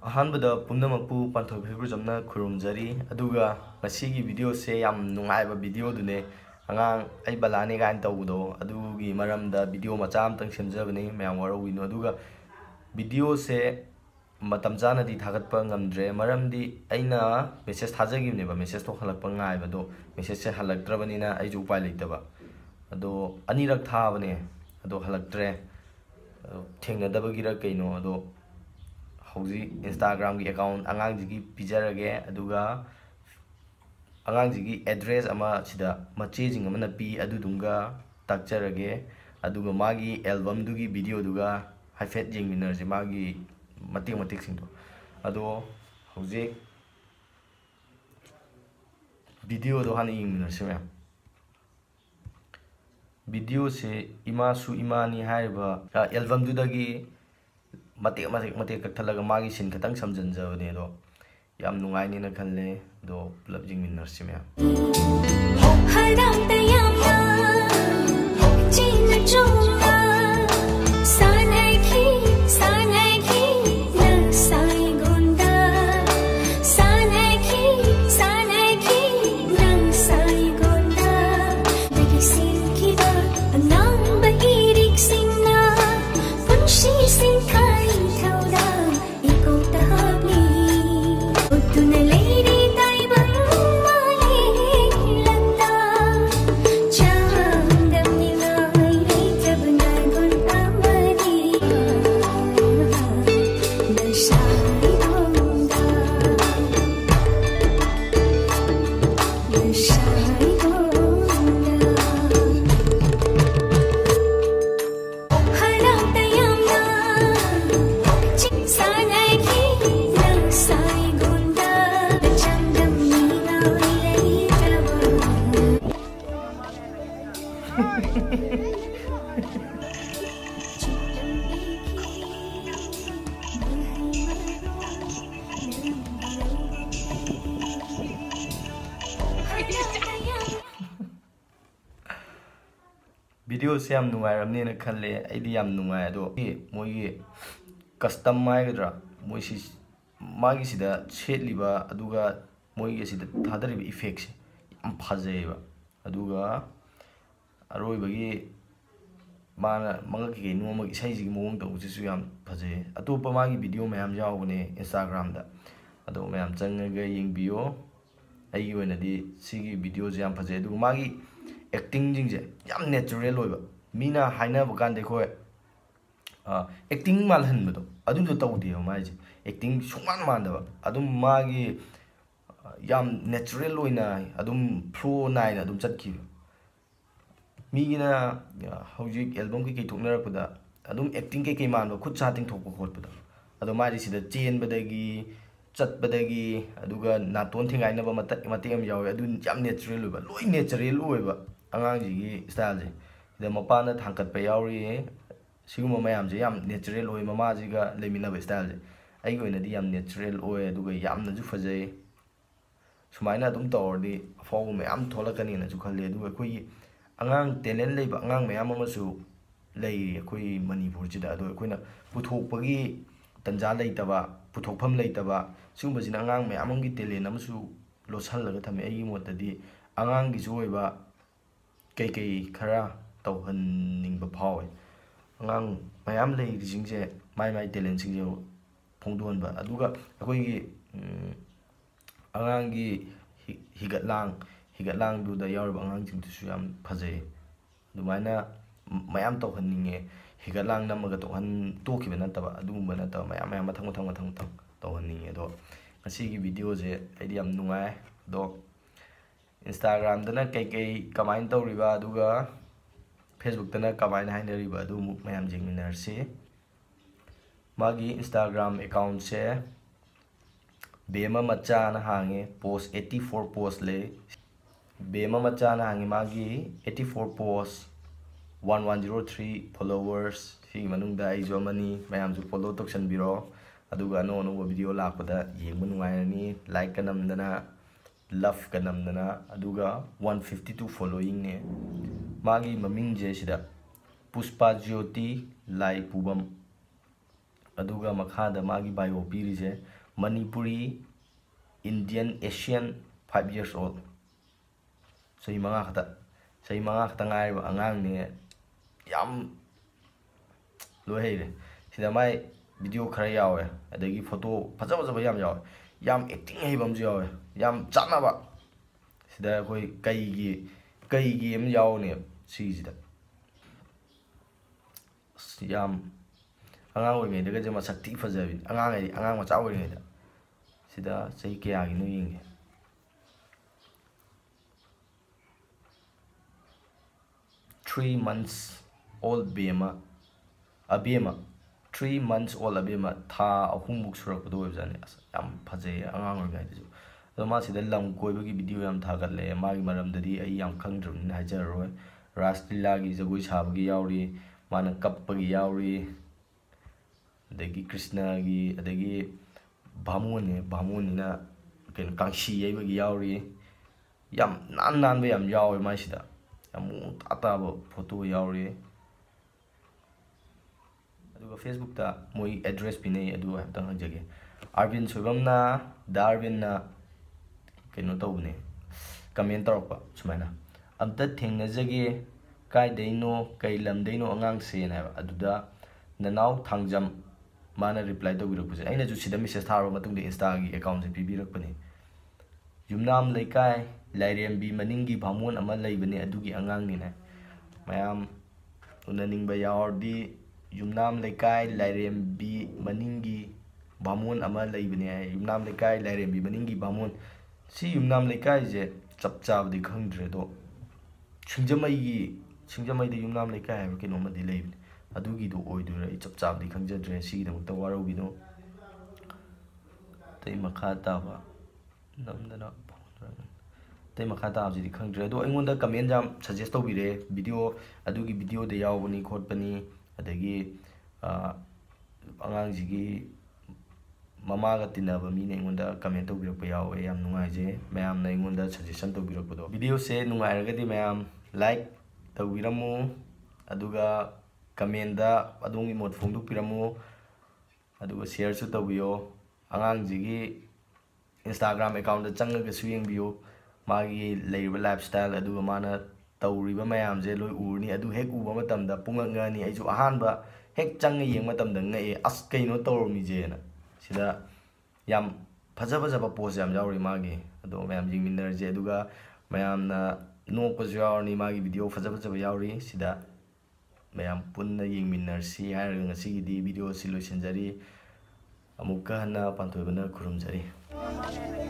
अहानबदा पुनमपु पांथोफेबु जमना खुरुमजरी अदुगा मसीगी video से याम नुंगायबा video दुने आंगां आई बलाने गान तौदो अदुगी मरमदा वीडियो मचाम तंग सेमजबने म्याम वरविनो अदुगा वीडियो से मतमजाना दि थागत प ngamdre मरमदी आइना मेसेज थाजगिबनेबा मेसेज तो खलक प गायबदो मेसेज से हलक द्रबनिना आई जु उपाय लैतबा अदो अनिरक थाबने अदो हलक द्रे थेंगदबगिरा कइनो अदो होजी Instagram की अकाउंट आंगांग जिगी पिजरगे अदुगा आंगांग जिगी एड्रेस अमा सिदा मचेजिंग अमना पी अदुदुंगा ताकचरगे अदुगा मागी एल्बम दुगी वीडियो दुगा हाइफेट जिंग मिनरजे मागी मते मतेक सिंदो अदो होजे वीडियो दो हानी मिनरसे म्या वीडियो से इमासु इमानी हायबा एल्बम दुदगी मते कथलग मागी सिन खतंग समजन जवने दो याम नुंगाई ने न खले दो प्लब जिंग मिनर से में हर दम ते याम चीन चोवा सान है की न साई गुंडा सान है की न साई गुंडा बिग सिंह की दा नाम बहिरिक सिंह ना पुछी सिंह वीडियो से हम नुंगायरमने न खले आईडी हम नुंगाय दो मोई कस्टम मायगद्रा मोई सि मागी सिदा छेलिबा अदुगा मोई गे सिदा थादरिबा इफेक्ट यम फाजेबा अदुगा अरोइबगी माना मंगकी नोम इसाइजी मोंग दो जिसु यम फाजे अतोप मागी वीडियो मयाम जावने Instagram दा अदो मयाम चंगगे यिंगबियो आईगी वनदी सिगी वीडियो जे यम फाजे अदु मागी acting jingje yam natural loiba mina haina bukan dekho acting mal han do adum do tawdi mai je acting sungan man da adum magi yam natural loina adum pro nine adum chatki mi gina hojik album ki thokna rakda adum acting ke man do khut chating thokko khotda adum mai si da chen badagi chat badagi aduga naton thingai na ba matem yawe adun yam natural loiba loi natural loiba angang ji style ji da mapa na thangkat pa yauri siguma mayam ji yam natural oi mama ji ga lemina ba style ji ai go na di yam natural oi aduga yam na ju fajai sumaina adum tawr di afau mayam tholakani na ju khale aduga koi angang talent leiba angang mayam ma su lei koi manipur ji da do koi na puthok pagi tanja leitaba puthokpham leitaba siguma ji na angang mayam gi talent am su losal laga thame ai mot di angang gi joi ba KK Kara Tohan Ning Bapoy. Lang, my am lady Jingje, my talent Jingjo Pondon, but Aduga, a quiggy Alangi, he got lang do the Yarb Alangi to Suyam Paze. Do mina, my am Tohan Ninge, he got lang number to one talk even at a doom when at my amatamatamatam Tohan Ninge dog. I see videos, Adiam Nungai, dog. Instagram dana KK kamain tawriba aduga Facebook dana kamain hainariba adu muk mayam jingminarse magi Instagram account se bema macha na hange post 84 post le bema macha na hange magi 84 post 1103 followers hi manungda ai jomani mayam ju follow toksan biro aduga no no video lakpada yengmun ngairani like kanam dana love kanamdana aduga 152 following ne magi maming je sida Puspajyoti Laipubam aduga makhada magi bio pirije Manipuri Indian Asian 5 years old sei manga khata ngai ba angang ni yam lohe sida mai video khara yawe adagi photo phaja phaja yam yawe yam acting hei bam yawe yam chana ba sida koi kai gi em yaw ne si sida yam angang we de ge ma sakti phaja bi angang ma chaw ni sida sei ke agi nu ying three months old abema tha ahumuk surakdo objane am phaje angang ngai de so ma sida lam koibagi video yam thagat le ma gi maram da di ai yam khangdru ni hajar roi raslila gi jagoi sabagi yauri mana kappagi yauri degi krishna gi adegi bhamone na ken kangshi yaibagi yauri yam nan be yam yawi ma sida amu ataba photo yauri aduga Facebook ta moi address pinai adu hapta hangjage Arvin Soibamna Darwin na keno tobne comment tarokpa sumaina amta thingnajage kai deino kai lam deino angang sen ha aduda nanau thangjam mana reply tobiru puse aina ju sida message tharo matung de Insta gi account se pibirakpani Yumnam Leikai Lairembi maningi bhamon ama laibane adugi angang ni na mayam unaningba yaordi Yumnam Leikai Lairembi maningi bhamon ama laibane Yumnam Leikai Lairembi maningi bhamon si Yumnam Leikai je chapchab de khangdre do chingjamai de Yumnam Leikai ha keno ma de laibane adugi do oidura I chapchab de khangjadre si de mukta waro gi do tai makhata ba namdana Makata Kangredo, and when the Kamenda suggests to be video, a doogie video, the Yawani Company, a degi Angangigi Mamagatina, meaning when the Kamento Biropia, I am Nuaje, ma'am, name when the suggestion to Biropodo. Video say Nuargati, ma'am, like the Wiramo, Aduga Kamenda, Adungi Motfundu Piramo, Aduga share to the wheel, Angangigi Instagram account, the Changa swing view. Magi labor lifestyle, a do mana, Tau River Mayam, Zelo Uni, a do heck Ubermatam, the Pungani, a Johanba, heck Changi Yamatam, the Nay, Askay no Toro Mijena. See that Yam Pazavazapa Posam Yauri Magi, a do Mam Jimina Zeduga, Mayam no Posyarni Magi video Fazavazava Yauri, see that Mayam Punda Yimina, see hiring a CD video solution Zari Amukana Pantovana Kurum Zari.